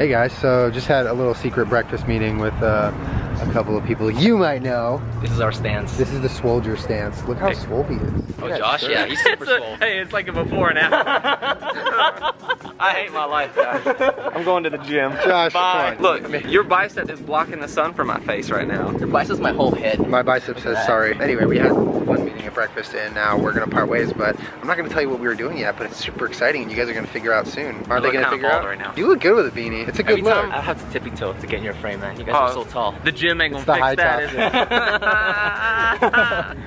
Hey guys, so just had a little secret breakfast meeting with a couple of people you might know. This is our stance. This is the Swolger stance. Look how swole he is. Oh, Josh, yeah, he's super swole. Hey, it's like a before and after. I hate my life, Josh. I'm going to the gym. Josh, bye. Look, your bicep is blocking the sun from my face right now. Your bicep's my whole head. My bicep says sorry. Anyway, we had one meeting at breakfast and now we're gonna part ways, but I'm not gonna tell you what we were doing yet, but it's super exciting and you guys are gonna figure out soon. Aren't they gonna figure out? Right now. You look good with a beanie. It's a good look. I have to tippy toe to get in your frame, man. You guys are so tall. The gym ain't gonna fix that.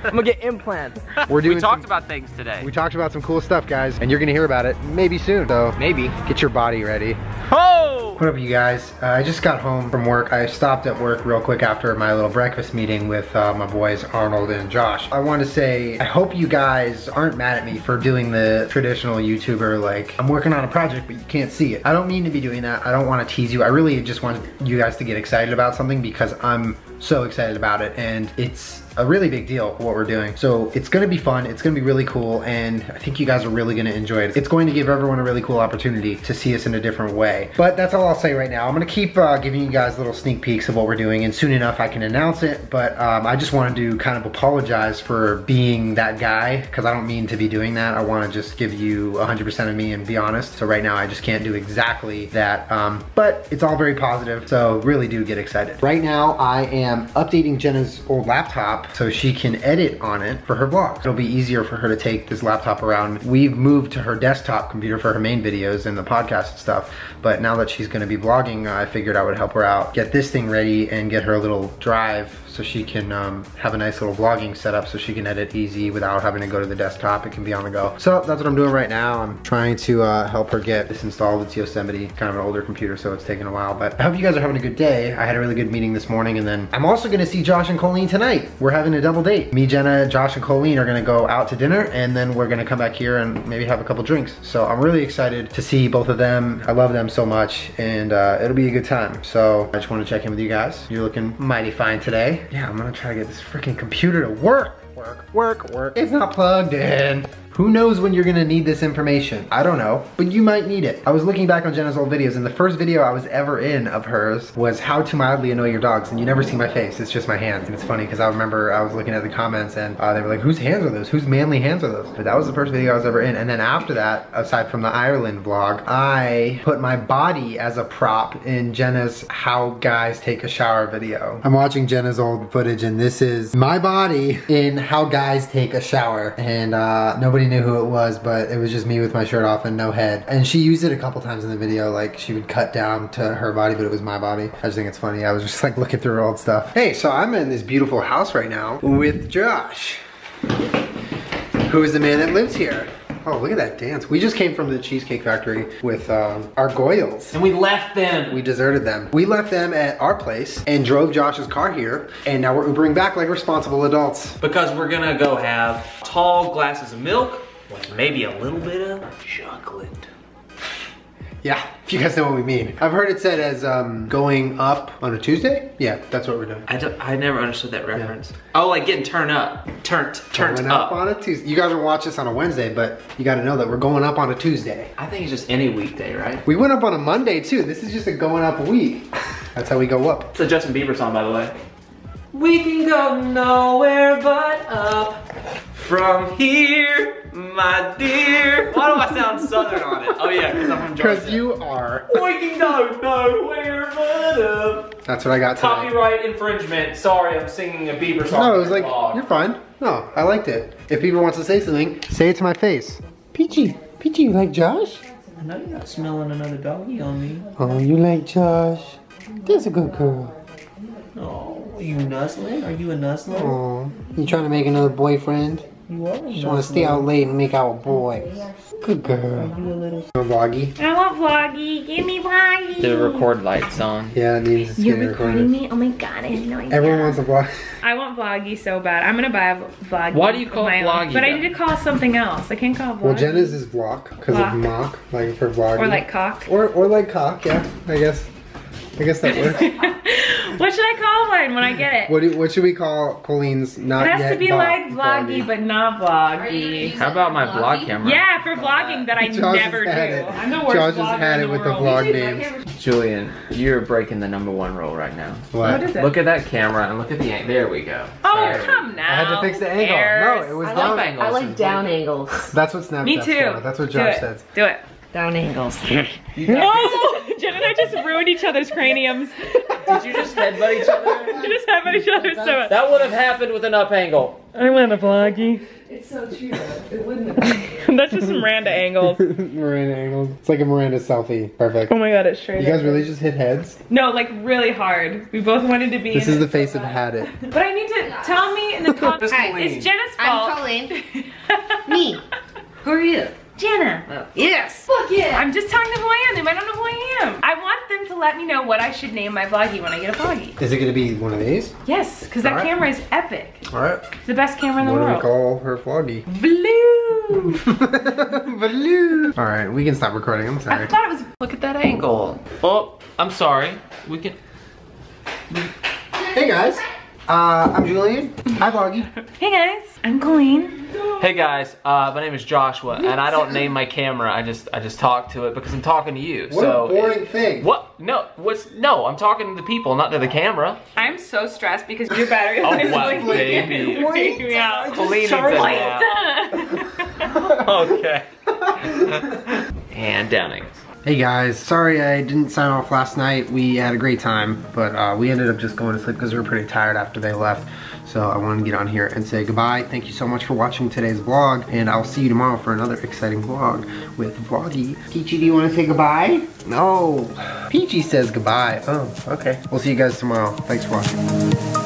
I'm gonna get implants. We talked about things today. We talked about some cool stuff, guys, and you're gonna hear about it maybe soon. So maybe get your body ready. Oh! What up, you guys? I just got home from work. I stopped at work real quick after my little breakfast meeting with my boys Arnold and Josh. I want to say I hope you guys aren't mad at me for doing the traditional YouTuber, like I'm working on a project but you can't see it. I don't mean to be doing that. I don't want to tease you. I really just want you guys to get excited about something because I'm so excited about it and it's a really big deal what we're doing. So it's gonna be fun, it's gonna be really cool, and I think you guys are really gonna enjoy it. It's going to give everyone a really cool opportunity to see us in a different way. But that's all I'll say right now. I'm gonna keep giving you guys little sneak peeks of what we're doing, and soon enough I can announce it, but I just wanted to kind of apologize for being that guy, because I don't mean to be doing that. I wanna just give you 100% of me and be honest. So right now I just can't do exactly that, but it's all very positive, so really do get excited. Right now I am updating Jenna's old laptop so she can edit on it for her vlogs. It'll be easier for her to take this laptop around. We've moved to her desktop computer for her main videos and the podcast and stuff, but now that she's gonna be vlogging, I figured I would help her out, get this thing ready and get her a little drive so she can have a nice little vlogging setup so she can edit easy without having to go to the desktop. It can be on the go. So that's what I'm doing right now. I'm trying to help her get this installed. It's Yosemite, kind of an older computer, so it's taking a while, but I hope you guys are having a good day. I had a really good meeting this morning, and then I'm also gonna see Josh and Colleen tonight. We're having a double date. Me, Jenna, Josh, and Colleen are gonna go out to dinner, and then we're gonna come back here and maybe have a couple drinks. So I'm really excited to see both of them. I love them so much, and it'll be a good time. So I just wanna check in with you guys. You're looking mighty fine today. Yeah, I'm gonna try to get this freaking computer to work. It's not plugged in. Who knows when you're gonna need this information? I don't know, but you might need it. I was looking back on Jenna's old videos, and the first video I was ever in of hers was how to mildly annoy your dogs, and you never see my face, it's just my hands. And it's funny, because I remember I was looking at the comments, and they were like, whose hands are those? Whose manly hands are those? But that was the first video I was ever in, and then after that, aside from the Ireland vlog, I put my body as a prop in Jenna's how guys take a shower video. I'm watching Jenna's old footage, and this is my body in how guys take a shower, and nobody knew who it was, but it was just me with my shirt off and no head, and she used it a couple times in the video. Like she would cut down to her body, but it was my body. I just think it's funny. I was just like looking through her old stuff. Hey, so I'm in this beautiful house right now with Josh, who is the man that lives here. Oh, look at that dance. We just came from the Cheesecake Factory with our goyles. And we left them. We deserted them. We left them at our place and drove Josh's car here. And now we're Ubering back like responsible adults. Because we're gonna go have tall glasses of milk with maybe a little bit of chocolate. Yeah, if you guys know what we mean. I've heard it said as going up on a Tuesday. Yeah, that's what we're doing. I never understood that reference. Yeah. Oh, like getting turned up. Turning up on a Tuesday. You guys are watching this on a Wednesday, but you gotta know that we're going up on a Tuesday. I think it's just any weekday, right? We went up on a Monday too. This is just a going up week. That's how we go up. It's a Justin Bieber song, by the way. We can go nowhere but up. From here, my dear. Why do I sound Southern on it? Oh yeah, because I'm from Georgia. Because you are. We can go nowhere but up. That's what I got today. Copyright infringement. Sorry, I'm singing a Bieber song. No, it was like, you're fine. No, I liked it. If Bieber wants to say something, say it to my face. Peachy, Peachy, you like Josh? I know you're not smelling another doggy on me. Oh, you like Josh? That's a good girl. Oh, you nuzzling? Are you a nuzzler? Oh, you trying to make another boyfriend? You just want to stay out late and make out with boys. Good girl. Vloggy. I want vloggy. Give me vloggy. The record light's on. Yeah, it needs to be recorded. You're recording me? Oh my god, I have no idea. Everyone wants a vlog. I want vloggy so bad. I'm gonna buy a vloggy. Why do you call it vloggy? But I need to call something else. I can't call it vloggy. Well, Jenna's is vlog because of mock, like for vloggy. Or like cock. Or like cock. Yeah, I guess. I guess that works. What should I call it? learn when I get it. What should we call Colleen's not yet? It has to be like vloggy, but not vloggy. How about my vlog camera? Yeah, for vlogging that I never do. I'm the worst vlogger in the world. Josh just had it with the vlog names. Julian, you're breaking the #1 rule right now. What is it? Look at that camera and look at the angle. There we go. Oh, come now. I had to fix the angle. No, it was down angles. I like down angles. That's what Snapchat says. Me too. That's what Josh says. Do it. Down angles. Oh, Jen and I just ruined each other's craniums. Did you just headbutt each other? We just headbutt each other so much. That would have happened with an up angle. I went a vloggy. It's so true. It wouldn't have. That's just Miranda angles. Miranda angles. It's like a Miranda selfie. Perfect. Oh my god, it's straight. You guys really just hit heads? No, like really hard. We both wanted to be. This is the face of had it. But I need to tell me in the comments. It's Jenna's fault. I'm Colleen. Me. Who are you? Jenna. Oh. Yes. Fuck yeah. I'm just telling them who I am. They might not know who I am. I want them to let me know what I should name my vloggy when I get a vloggy. Is it going to be one of these? Yes, because that camera is epic. All right. It's the best camera in the world. What do we call her vloggy? Blue. Blue. All right, we can stop recording. I'm sorry. I thought it was. Look at that angle. Oh, I'm sorry. We can. Hey guys. I'm Julian. Hi vloggy. Hey guys. I'm Colleen. Hey guys, my name is Joshua, and I don't name my camera. I just talk to it because I'm talking to you. What a boring thing. What? No. No? I'm talking to the people, not to the camera. I'm so stressed because your battery is like baby. Me out. Colleen okay. And downing. Hey guys, sorry I didn't sign off last night. We had a great time, but we ended up just going to sleep because we were pretty tired after they left. So I wanted to get on here and say goodbye. Thank you so much for watching today's vlog, and I'll see you tomorrow for another exciting vlog with Vloggy. Peachy, do you want to say goodbye? No. Peachy says goodbye. Oh, okay. We'll see you guys tomorrow. Thanks for watching.